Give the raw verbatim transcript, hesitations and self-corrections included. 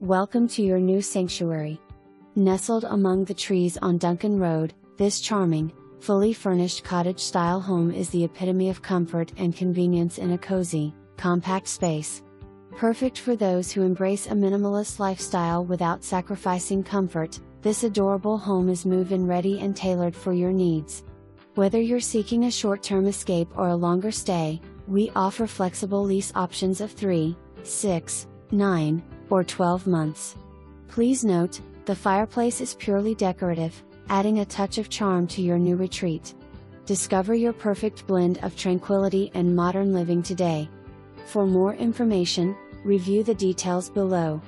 Welcome to your new sanctuary. Nestled among the trees on Duncan Road, this charming, fully furnished cottage-style home is the epitome of comfort and convenience in a cozy, compact space. Perfect for those who embrace a minimalist lifestyle without sacrificing comfort, this adorable home is move-in ready and tailored for your needs. Whether you're seeking a short-term escape or a longer stay, we offer flexible lease options of three, six, nine, or twelve months. Please note, the fireplace is purely decorative, adding a touch of charm to your new retreat. Discover your perfect blend of tranquility and modern living today. For more information, review the details below.